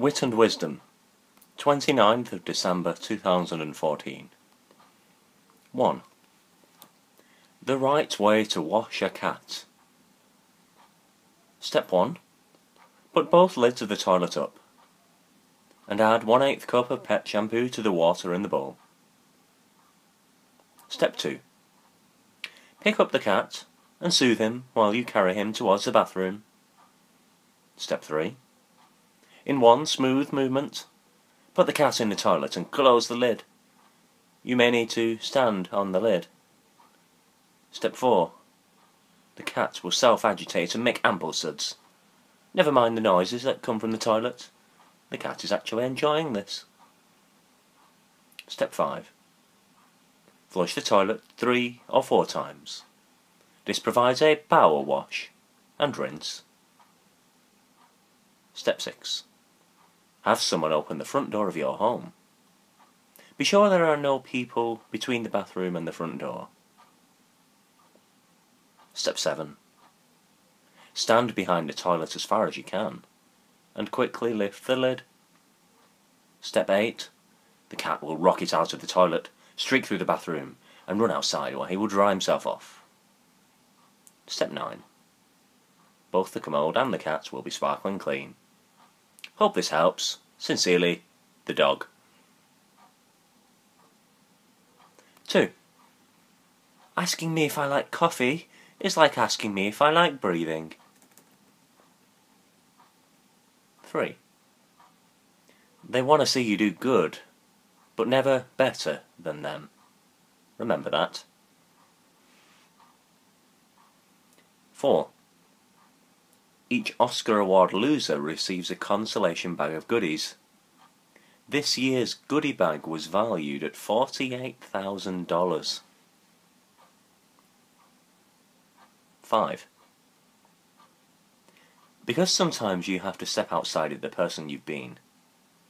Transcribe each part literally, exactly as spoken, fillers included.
Wit and Wisdom, twenty-ninth of December two thousand fourteen. one. The right way to wash a cat. Step one. Put both lids of the toilet up, and add one eighth cup of pet shampoo to the water in the bowl. Step two. Pick up the cat and soothe him while you carry him towards the bathroom. Step three. In one smooth movement, put the cat in the toilet and close the lid. You may need to stand on the lid. Step four. The cat will self-agitate and make ample suds. Never mind the noises that come from the toilet. The cat is actually enjoying this. Step five. Flush the toilet three or four times. This provides a power wash and rinse. Step six. Have someone open the front door of your home. Be sure there are no people between the bathroom and the front door. Step seven. Stand behind the toilet as far as you can, and quickly lift the lid. Step eight. The cat will rocket out of the toilet, streak through the bathroom, and run outside where he will dry himself off. Step nine. Both the commode and the cat will be sparkling clean. Hope this helps. Sincerely, the dog. two. Asking me if I like coffee is like asking me if I like breathing. three. They want to see you do good, but never better than them. Remember that. four. Each Oscar Award loser receives a consolation bag of goodies. This year's goodie bag was valued at forty-eight thousand dollars. five. Because sometimes you have to step outside of the person you've been,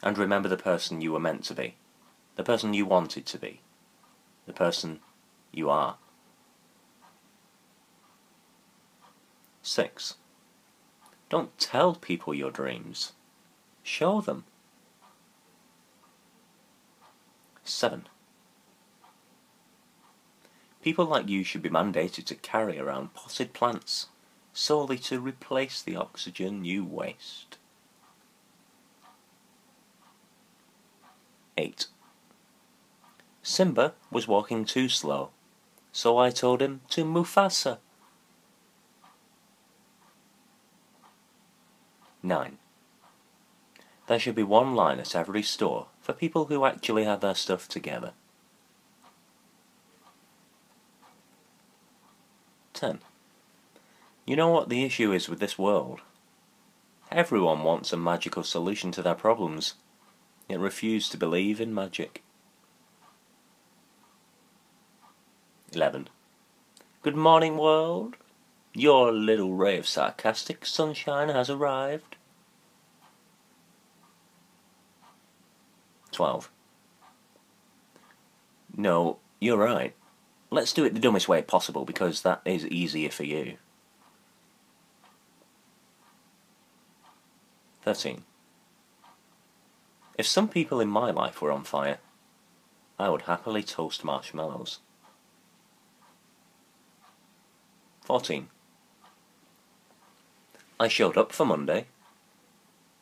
and remember the person you were meant to be, the person you wanted to be, the person you are. six. Don't tell people your dreams. Show them. seven. People like you should be mandated to carry around potted plants solely to replace the oxygen you waste. eight. Simba was walking too slow, so I told him to Mufasa. nine. There should be one line at every store for people who actually have their stuff together. ten. You know what the issue is with this world? Everyone wants a magical solution to their problems, yet refuse to believe in magic. eleven. Good morning, world. Your little ray of sarcastic sunshine has arrived. twelve. No, you're right. Let's do it the dumbest way possible, because that is easier for you. thirteen. If some people in my life were on fire, I would happily toast marshmallows. fourteen. I showed up for Monday.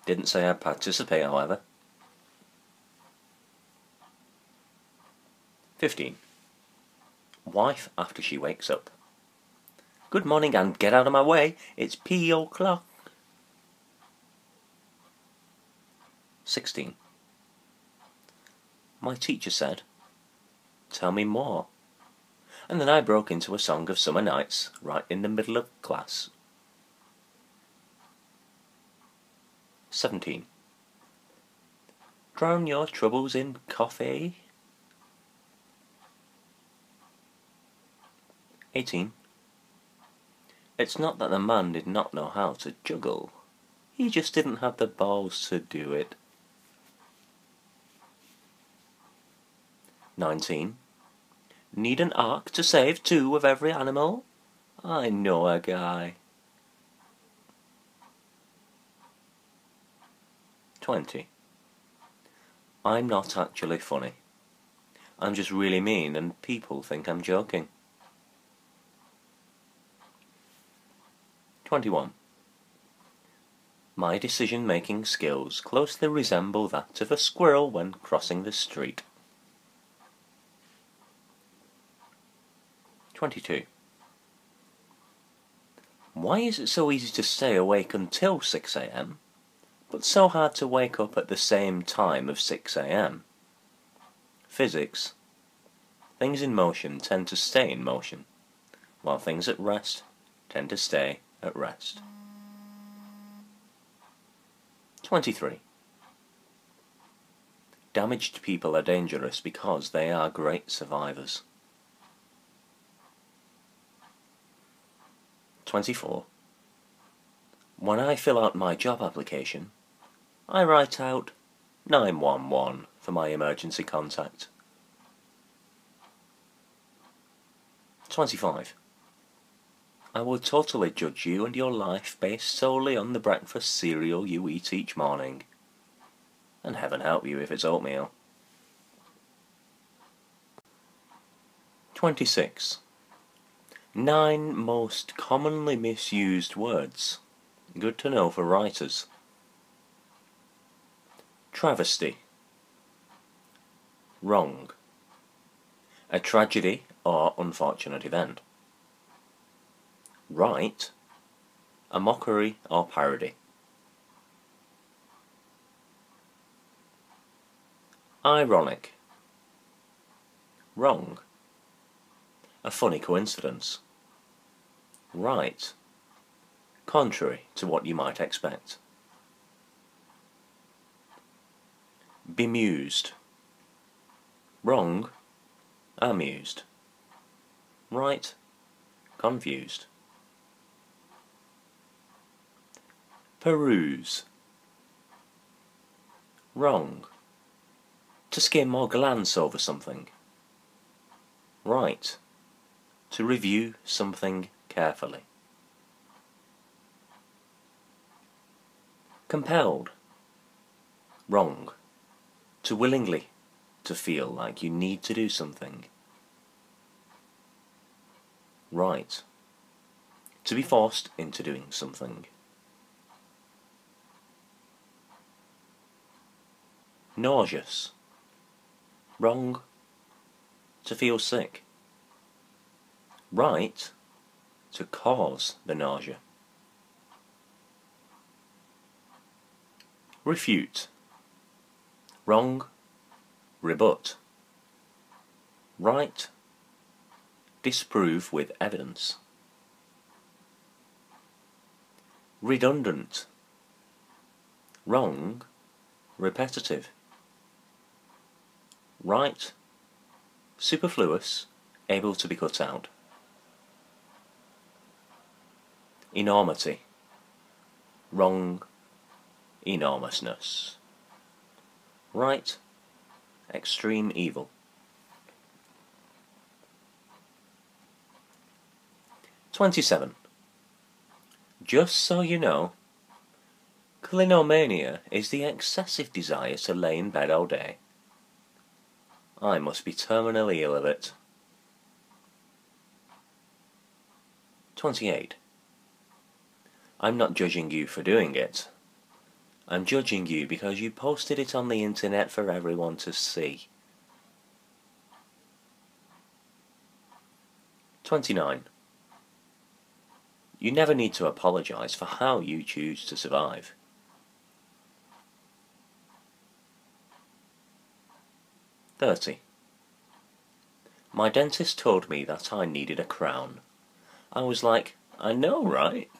Didn't say I'd participate, however. fifteen. Wife after she wakes up. Good morning and get out of my way, it's pee o'clock. sixteen. My teacher said, "Tell me more." And then I broke into a song of summer nights right in the middle of class. seventeen. Drown your troubles in coffee. eighteen. It's not that the man did not know how to juggle. He just didn't have the balls to do it. nineteen. Need an ark to save two of every animal? I know a guy. twenty. I'm not actually funny. I'm just really mean and people think I'm joking. twenty-one. My decision-making skills closely resemble that of a squirrel when crossing the street. twenty-two. Why is it so easy to stay awake until six a m, but so hard to wake up at the same time of six a m? Physics. Things in motion tend to stay in motion, while things at rest tend to stay at rest. twenty-three. Damaged people are dangerous because they are great survivors. twenty-four. When I fill out my job application, I write out nine one one for my emergency contact. twenty-five. I will totally judge you and your life based solely on the breakfast cereal you eat each morning. And heaven help you if it's oatmeal. twenty-six. Nine most commonly misused words. Good to know for writers. Travesty. Wrong. A tragedy or unfortunate event. Right. A mockery or parody. Ironic. Wrong. A funny coincidence. Right. Contrary to what you might expect. Bemused. Wrong. Amused. Right. Confused. Peruse. Wrong. To skim or glance over something. Right. To review something carefully. Compelled. Wrong. To willingly, to feel like you need to do something. Right. To be forced into doing something. Nauseous. Wrong. To feel sick. Right. To cause the nausea. Refute. Wrong. Rebut. Right. Disprove with evidence. Redundant. Wrong. Repetitive. Right. Superfluous. Able to be cut out. Enormity. Wrong. Enormousness. Right. Extreme evil. twenty-seven. Just so you know, clinomania is the excessive desire to lay in bed all day. I must be terminally ill of it. twenty-eight. I'm not judging you for doing it. I'm judging you because you posted it on the internet for everyone to see. twenty-nine. You never need to apologise for how you choose to survive. thirty. My dentist told me that I needed a crown. I was like, I know, right?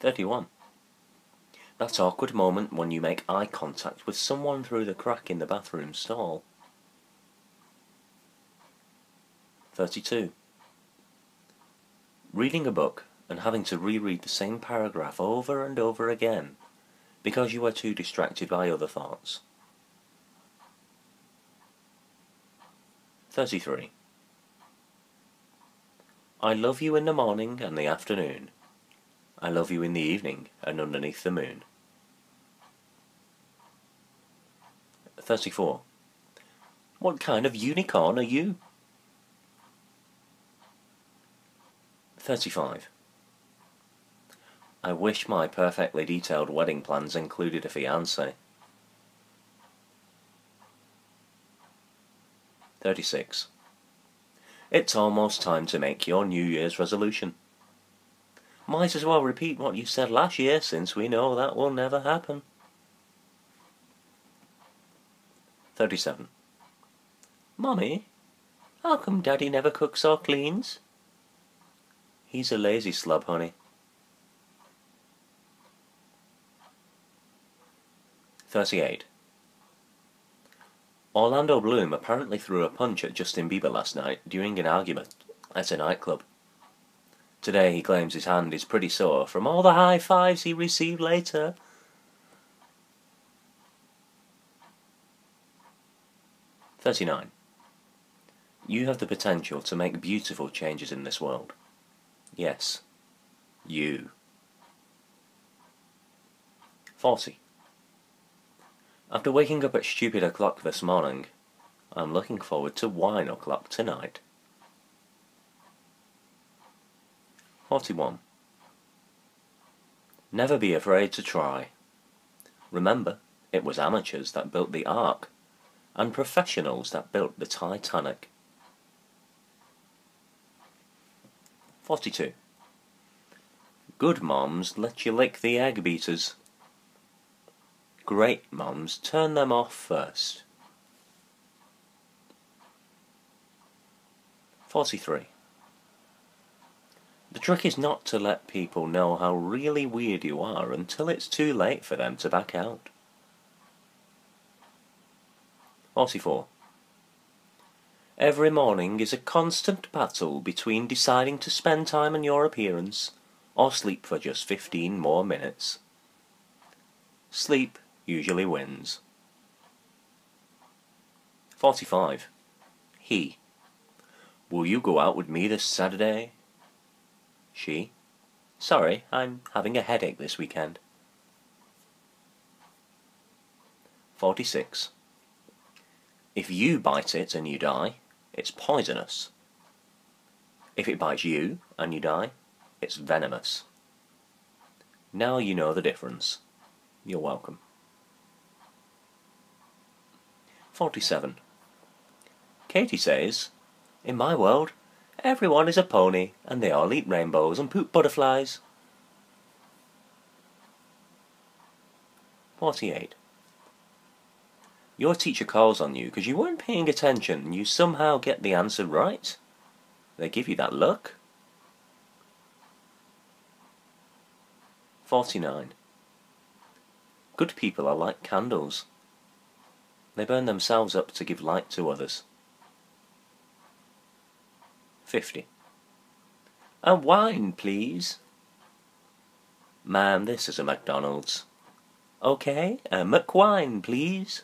thirty-one. That awkward moment when you make eye contact with someone through the crack in the bathroom stall. thirty-two. Reading a book and having to reread the same paragraph over and over again because you are too distracted by other thoughts. thirty-three. I love you in the morning and the afternoon. I love you in the evening and underneath the moon. thirty-four. What kind of unicorn are you? thirty-five. I wish my perfectly detailed wedding plans included a fiancé. thirty-six. It's almost time to make your New Year's resolution. Might as well repeat what you said last year, since we know that will never happen. thirty-seven. Mummy, how come Daddy never cooks or cleans? He's a lazy slub, honey. thirty-eight. Orlando Bloom apparently threw a punch at Justin Bieber last night during an argument at a nightclub. Today he claims his hand is pretty sore from all the high fives he received later. thirty-nine. You have the potential to make beautiful changes in this world. Yes, you. forty. After waking up at stupid o'clock this morning, I'm looking forward to wine o'clock tonight. forty-one. Never be afraid to try. Remember, it was amateurs that built the Ark, and professionals that built the Titanic. forty-two. Good moms let you lick the egg beaters. Great moms turn them off first. forty-three. The trick is not to let people know how really weird you are until it's too late for them to back out. forty-four. Every morning is a constant battle between deciding to spend time on your appearance or sleep for just fifteen more minutes. Sleep usually wins. forty-five. He. Will you go out with me this Saturday? She. Sorry, I'm having a headache this weekend. forty-six. If you bite it and you die, it's poisonous. If it bites you and you die, it's venomous. Now you know the difference. You're welcome. forty-seven. Katie says, in my world, everyone is a pony and they all eat rainbows and poop butterflies. forty-eight. Your teacher calls on you because you weren't paying attention and you somehow get the answer right. They give you that look. forty-nine. Good people are like candles. They burn themselves up to give light to others. fifty. A wine, please. Ma'am, this is a McDonald's. Okay, a McWine, please.